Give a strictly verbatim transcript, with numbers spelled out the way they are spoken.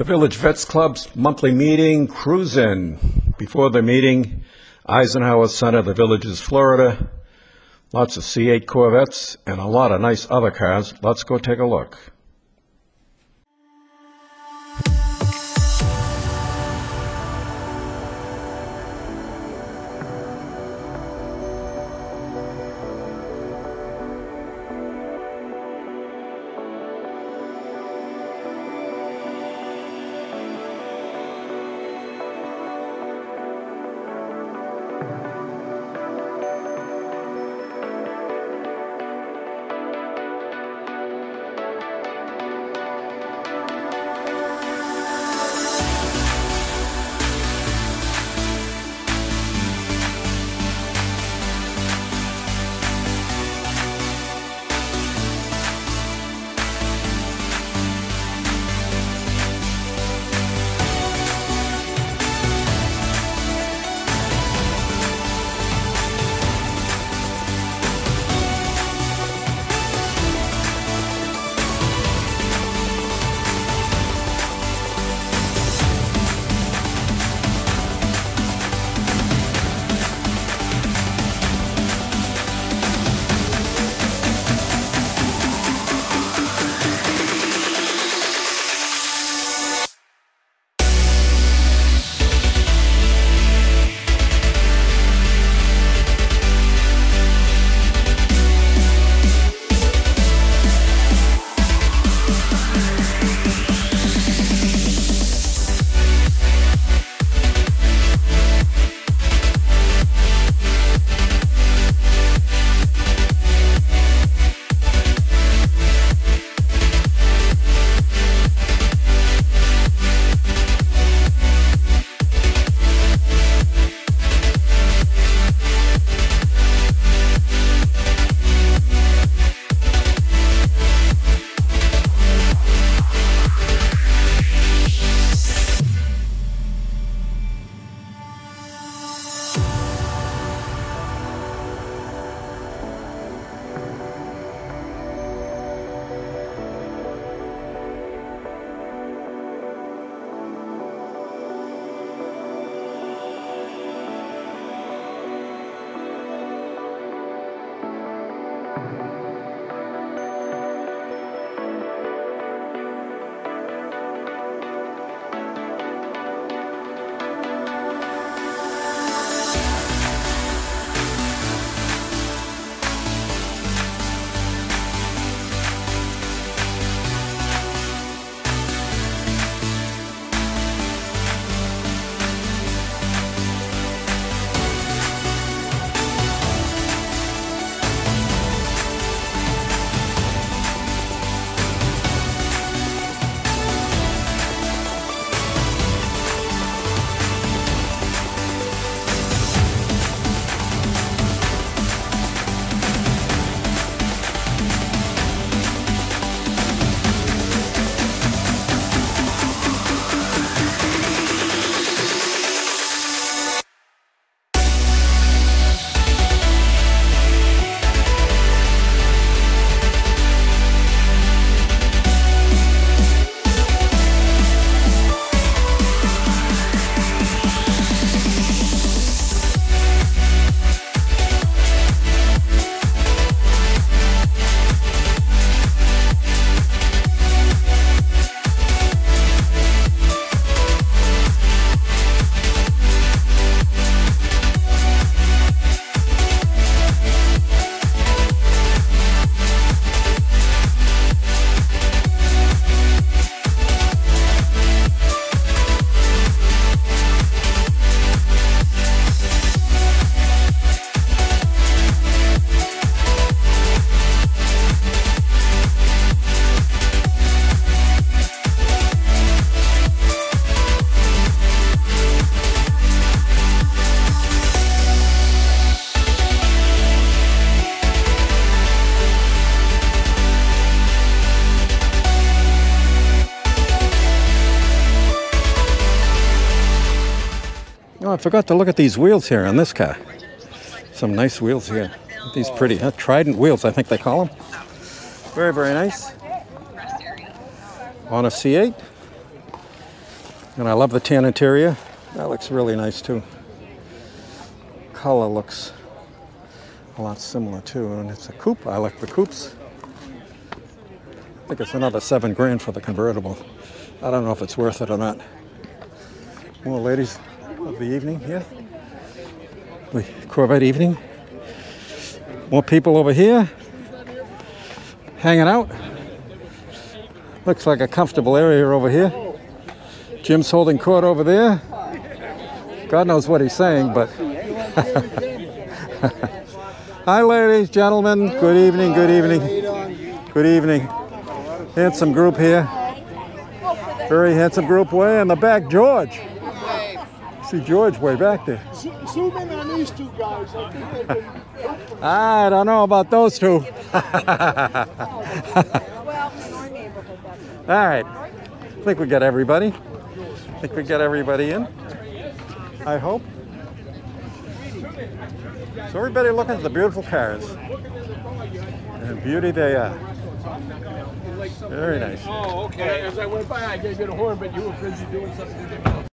The Village Vets Club's monthly meeting, cruise-in. Before the meeting, Eisenhower Center, the Villages, Florida. Lots of C eight Corvettes and a lot of nice other cars. Let's go take a look. Oh, I forgot to look at these wheels here on this car. Some nice wheels here. These pretty, huh? Trident wheels, I think they call them. Very, very nice. On a C eight. And I love the tan interior. That looks really nice too. Color looks a lot similar too, and it's a coupe. I like the coupes. I think it's another seven grand for the convertible. I don't know if it's worth it or not. More ladies of the evening here. The Corvette evening. More people over here hanging out. Looks like a comfortable area over here. Jim's holding court over there. God knows what he's saying, but. Hi, ladies, gentlemen. Good evening, good evening. Good evening. Handsome group here. Very handsome group way in the back, George. See George way back there. Zoom in on these two guys. I think they've been. I don't know about those two. All right, I think we got everybody. I think we got everybody in, I hope. So everybody looking at the beautiful cars, and beauty they are. Very nice. Oh, okay. As I went by, I gave you the horn, but you were busy doing something different.